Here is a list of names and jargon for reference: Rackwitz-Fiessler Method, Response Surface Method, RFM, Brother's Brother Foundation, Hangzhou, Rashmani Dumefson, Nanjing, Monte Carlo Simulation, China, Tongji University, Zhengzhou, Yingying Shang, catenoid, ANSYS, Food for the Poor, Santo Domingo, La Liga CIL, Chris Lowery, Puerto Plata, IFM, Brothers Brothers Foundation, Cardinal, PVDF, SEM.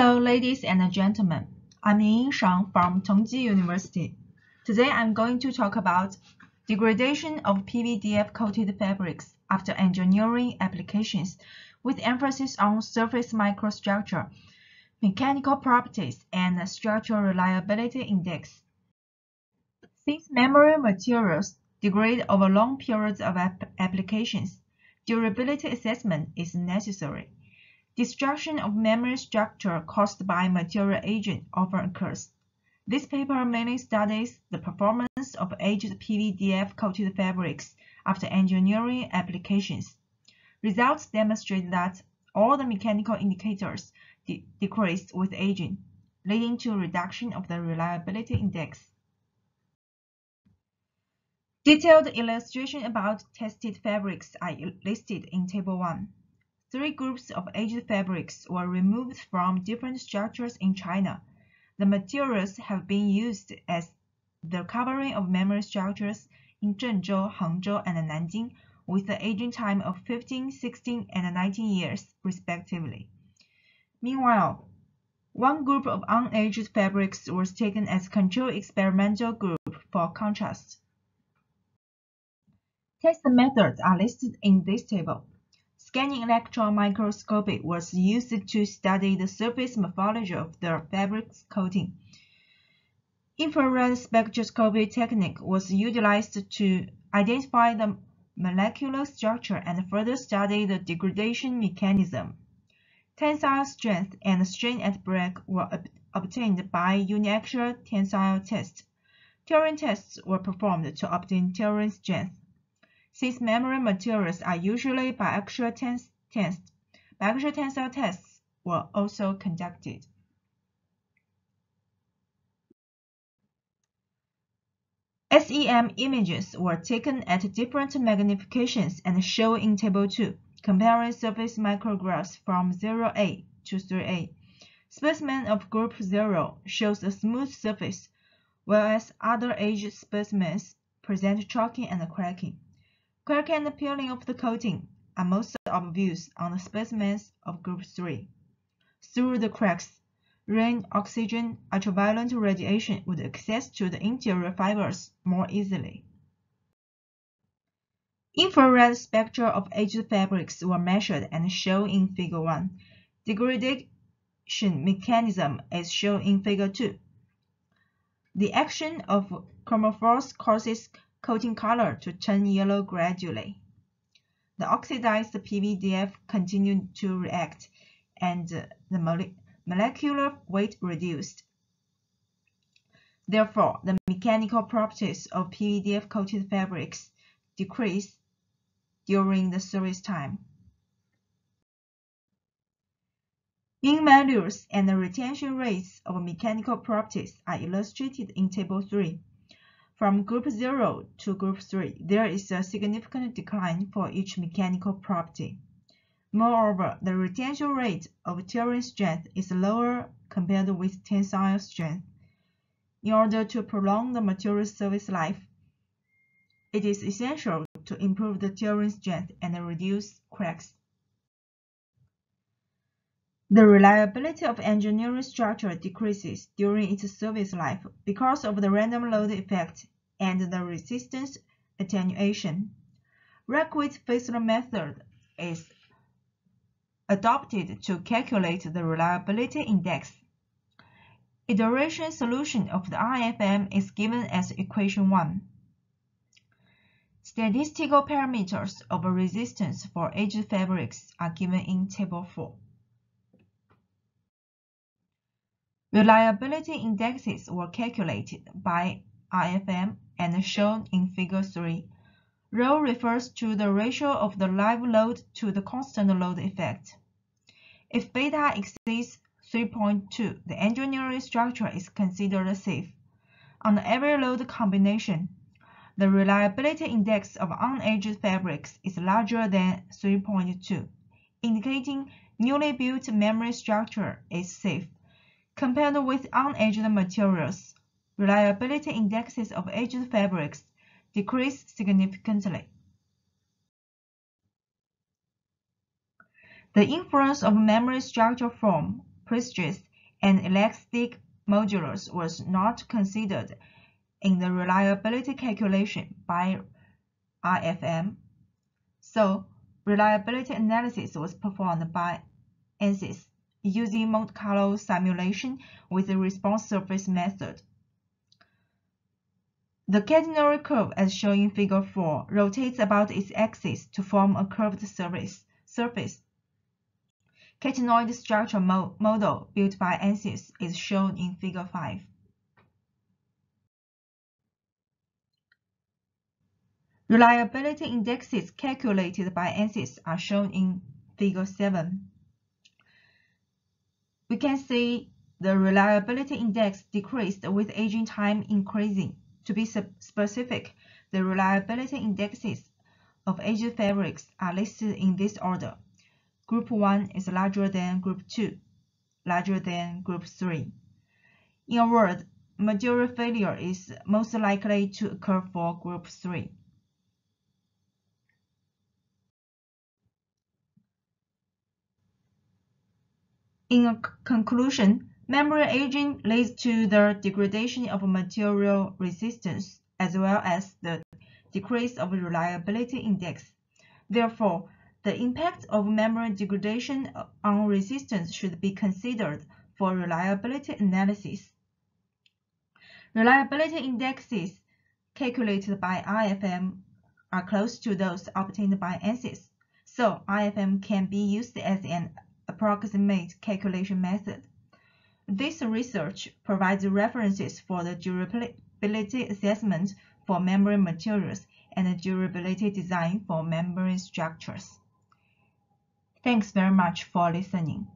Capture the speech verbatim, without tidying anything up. Hello, ladies and gentlemen. I'm Yingying Shang from Tongji University. Today I'm going to talk about degradation of P V D F coated fabrics after engineering applications with emphasis on surface microstructure, mechanical properties, and structural reliability index. Since memory materials degrade over long periods of ap applications, durability assessment is necessary. Destruction of memory structure caused by material agent often occurs. This paper mainly studies the performance of aged P V D F coated fabrics after engineering applications. Results demonstrate that all the mechanical indicators de decreased with aging, leading to reduction of the reliability index. Detailed illustration about tested fabrics are listed in Table one. Three groups of aged fabrics were removed from different structures in China. The materials have been used as the covering of memory structures in Zhengzhou, Hangzhou, and Nanjing, with the aging time of fifteen, sixteen, and nineteen years, respectively. Meanwhile, one group of unaged fabrics was taken as control experimental group for contrast. Test methods are listed in this table. Scanning electron microscopy was used to study the surface morphology of the fabric's coating. Infrared spectroscopy technique was utilized to identify the molecular structure and further study the degradation mechanism. Tensile strength and strain at break were ob obtained by uniaxial tensile test. Tearing tests were performed to obtain tearing strength. Since memory materials are usually biaxial tens tensed, biaxial tensile tests were also conducted. S E M images were taken at different magnifications and shown in Table two, comparing surface micrographs from zero A to three A. Specimen of Group zero shows a smooth surface, whereas other aged specimens present chalking and cracking. Crack and peeling of the coating are most obvious on the specimens of Group three. Through the cracks, rain, oxygen, ultraviolet radiation would access to the interior fibers more easily. Infrared spectra of aged fabrics were measured and shown in Figure one. Degradation mechanism is shown in Figure two. The action of chromophores causes coating color to turn yellow gradually. The oxidized P V D F continued to react, and the mole molecular weight reduced. Therefore, the mechanical properties of P V D F-coated fabrics decrease during the service time. Mean values and the retention rates of mechanical properties are illustrated in Table three. From Group zero to Group three, there is a significant decline for each mechanical property. Moreover, the retention rate of tearing strength is lower compared with tensile strength. In order to prolong the material's service life, it is essential to improve the tearing strength and reduce cracks. The reliability of engineering structure decreases during its service life because of the random load effect and the resistance attenuation. Rackwitz-Fiessler Method is adopted to calculate the reliability index. Iteration solution of the R F M is given as Equation one. Statistical parameters of resistance for aged fabrics are given in Table four. Reliability indexes were calculated by I F M and shown in Figure three. Rho refers to the ratio of the live load to the constant load effect. If beta exceeds three point two, the engineering structure is considered safe. On every load combination, the reliability index of unaged fabrics is larger than three point two, indicating newly built memory structure is safe. Compared with unaged materials, reliability indexes of aged fabrics decrease significantly. The influence of memory structure form, pre-stress, and elastic modulus was not considered in the reliability calculation by R F M. So, reliability analysis was performed by ANSYS using Monte Carlo simulation with the response surface method. The catenary curve, as shown in figure four, rotates about its axis to form a curved surface. surface. Catenoid structure mo model built by ANSYS is shown in figure five. Reliability indexes calculated by ANSYS are shown in figure seven. We can see the reliability index decreased with aging time increasing. To be specific, the reliability indexes of aged fabrics are listed in this order. Group one is larger than group two, larger than group three. In a word, material failure is most likely to occur for group three. In conclusion, memory aging leads to the degradation of material resistance as well as the decrease of reliability index. Therefore, the impact of memory degradation on resistance should be considered for reliability analysis. Reliability indexes calculated by I F M are close to those obtained by ANSYS, so I F M can be used as an approximate calculation method. This research provides references for the durability assessment for memory materials and durability design for memory structures. Thanks very much for listening.